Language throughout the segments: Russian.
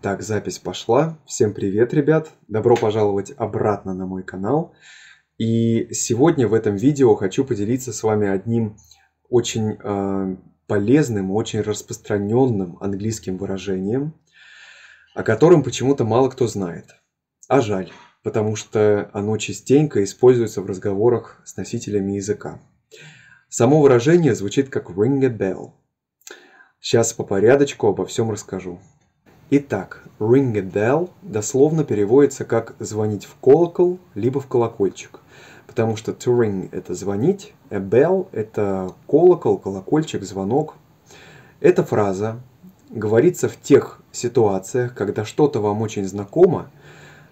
Так, запись пошла. Всем привет, ребят. Добро пожаловать обратно на мой канал. И сегодня в этом видео хочу поделиться с вами одним очень полезным, очень распространенным английским выражением, о котором почему-то мало кто знает. А жаль, потому что оно частенько используется в разговорах с носителями языка. Само выражение звучит как «ring a bell». Сейчас по порядочку обо всем расскажу. Итак, ring a bell дословно переводится как «звонить в колокол» либо «в колокольчик», потому что to ring – это звонить, a bell – это колокол, колокольчик, звонок. Эта фраза говорится в тех ситуациях, когда что-то вам очень знакомо,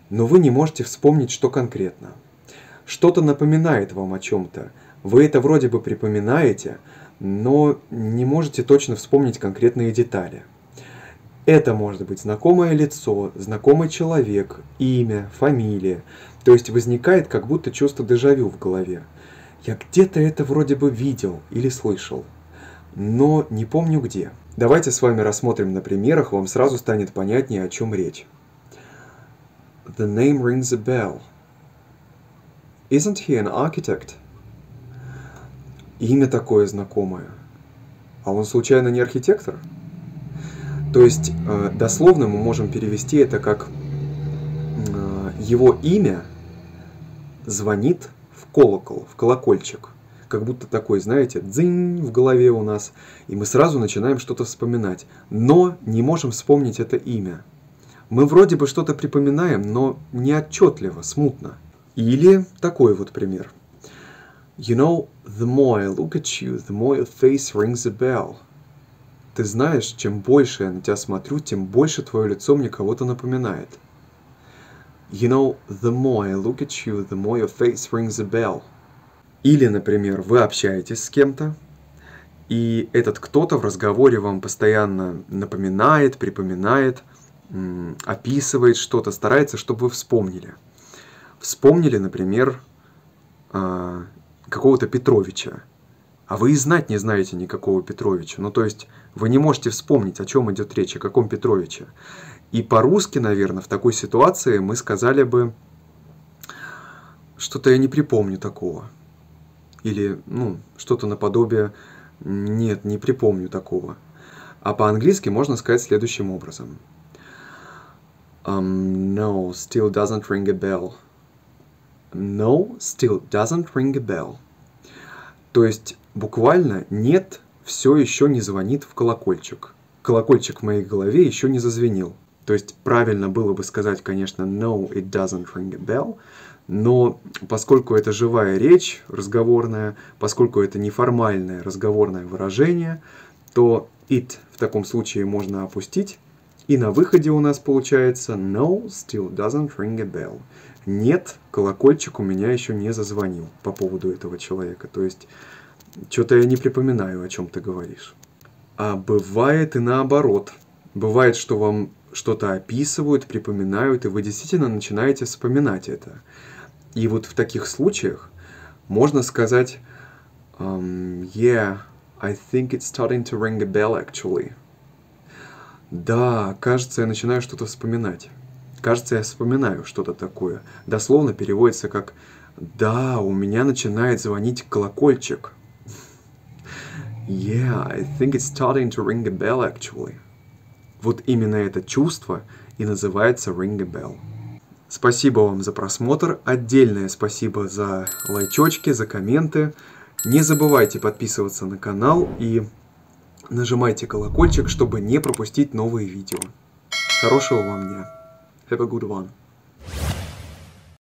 но вы не можете вспомнить, что конкретно. Что-то напоминает вам о чем-то, вы это вроде бы припоминаете, но не можете точно вспомнить конкретные детали. Это может быть знакомое лицо, знакомый человек, имя, фамилия. То есть возникает как будто чувство дежавю в голове. Я где-то это вроде бы видел или слышал, но не помню где. Давайте с вами рассмотрим на примерах, вам сразу станет понятнее, о чем речь. The name rings a bell. Isn't he an architect? Имя такое знакомое. А он случайно не архитектор? То есть, дословно мы можем перевести это как «его имя звонит в колокол, в колокольчик». Как будто такой, знаете, дзинь в голове у нас, и мы сразу начинаем что-то вспоминать, но не можем вспомнить это имя. Мы вроде бы что-то припоминаем, но неотчетливо, смутно. Или такой вот пример. You know, the more I look at you, the more your face rings a bell. Ты знаешь, чем больше я на тебя смотрю, тем больше твое лицо мне кого-то напоминает. You know, the more I look at you, the more your face rings a bell. Или, например, вы общаетесь с кем-то, и этот кто-то в разговоре вам постоянно напоминает, припоминает, описывает что-то, старается, чтобы вы вспомнили. Вспомнили, например, какого-то Петровича. А вы и знать не знаете никакого Петровича. Ну, то есть, вы не можете вспомнить, о чем идет речь, о каком Петровиче. И по-русски, наверное, в такой ситуации мы сказали бы, что-то я не припомню такого. Или, ну, что-то наподобие, нет, не припомню такого. А по-английски можно сказать следующим образом. No, still doesn't ring a bell. No, still doesn't ring a bell. То есть, буквально «нет» все еще не звонит в колокольчик. Колокольчик в моей голове еще не зазвенел. То есть, правильно было бы сказать, конечно, «no, it doesn't ring a bell», но поскольку это живая речь разговорная, поскольку это неформальное разговорное выражение, то «it» в таком случае можно опустить, и на выходе у нас получается «no, still doesn't ring a bell». Нет, колокольчик у меня еще не зазвонил по поводу этого человека. То есть, что-то я не припоминаю, о чем ты говоришь. А бывает и наоборот. Бывает, что вам что-то описывают, припоминают, и вы действительно начинаете вспоминать это. И вот в таких случаях можно сказать Yeah, I think it's starting to ring a bell actually. Да, кажется, я начинаю что-то вспоминать. Кажется, я вспоминаю что-то такое. Дословно переводится как «Да, у меня начинает звонить колокольчик». Yeah, I think it's starting to ring a bell, actually. Вот именно это чувство и называется ring a bell. Спасибо вам за просмотр. Отдельное спасибо за лайчочки, за комменты. Не забывайте подписываться на канал и нажимайте колокольчик, чтобы не пропустить новые видео. Хорошего вам дня! Have a good one.